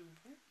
do.